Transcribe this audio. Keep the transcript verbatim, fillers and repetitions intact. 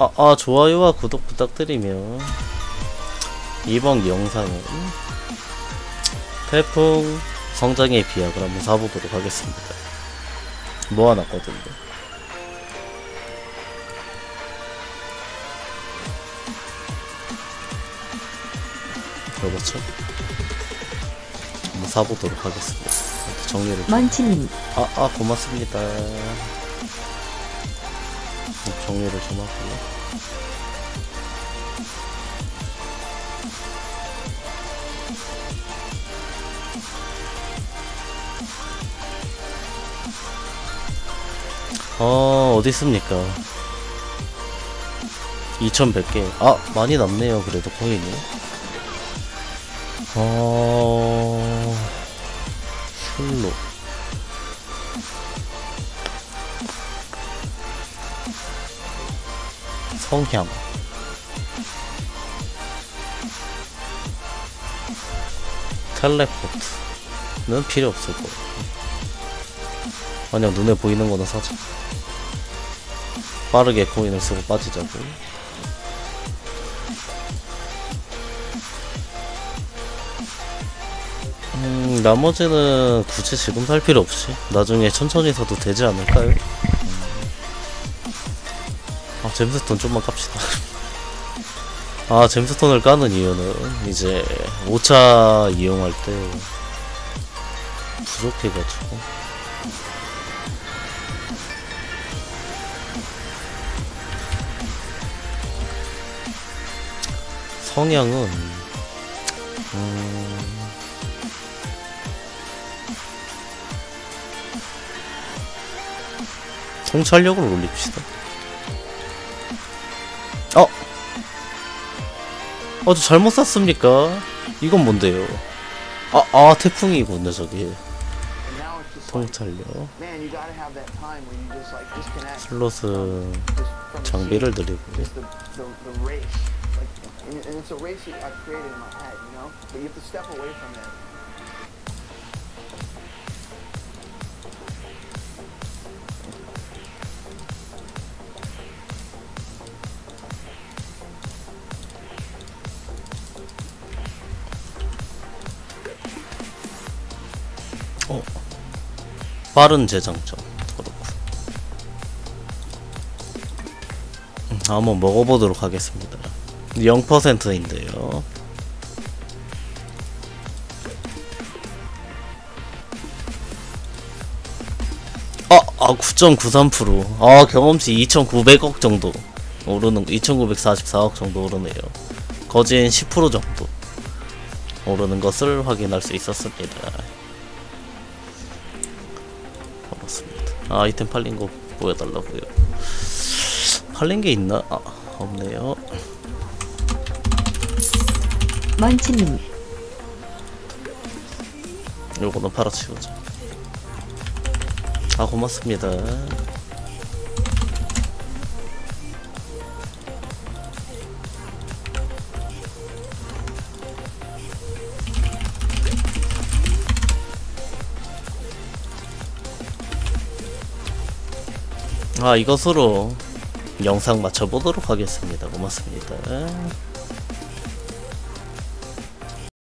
아, 아 좋아요와 구독 부탁드리며 이번 영상은 태풍 성장의 비약을 한번 사보도록 하겠습니다. 모아놨거든요. 그렇죠? 한번 사보도록 하겠습니다. 정리를 먼치님. 아, 아 고맙습니다. 정리를 좀 하고요. 어, 어디 있습니까? 이천백 개. 아, 많이 남네요. 그래도 코인이. 어, 슐록. 성향. 텔레포트는 필요 없을 거예요. 그냥 눈에 보이는 거나 사자. 빠르게 코인을 쓰고 빠지자고. 음, 나머지는 굳이 지금 살 필요 없이 나중에 천천히 사도 되지 않을까요? 아, 잼스톤 좀만 깝시다. 아, 잼스톤을 까는 이유는 이제 오차 이용할 때 부족해가지고. 성향은 음... 통찰력을 올립시다. 어! 어, 저 잘못 샀습니까? 이건 뭔데요? 아, 아, 태풍이군요, 저기. 통찰력. 슬롯은 장비를 드리고. And it's a race that I've created in my head, you know? But you have to step away from that. 어, 빠른 재장전. 그렇고. 한번 먹어보도록 하겠습니다. 영 퍼센트인데요. 아, 아 구 점 구삼 퍼센트. 아, 경험치 이천구백억 정도 오르는, 이천구백사십사억 정도 오르네요. 거진 십 퍼센트 정도 오르는 것을 확인할 수 있었습니다. 그렇습니다. 아, 아이템 팔린 거 보여달라고요. 팔린 게 있나? 아, 없네요. 먼치님, 요거는 팔아치우자. 아, 고맙습니다. 아, 이것으로 영상 마쳐보도록 하겠습니다. 고맙습니다.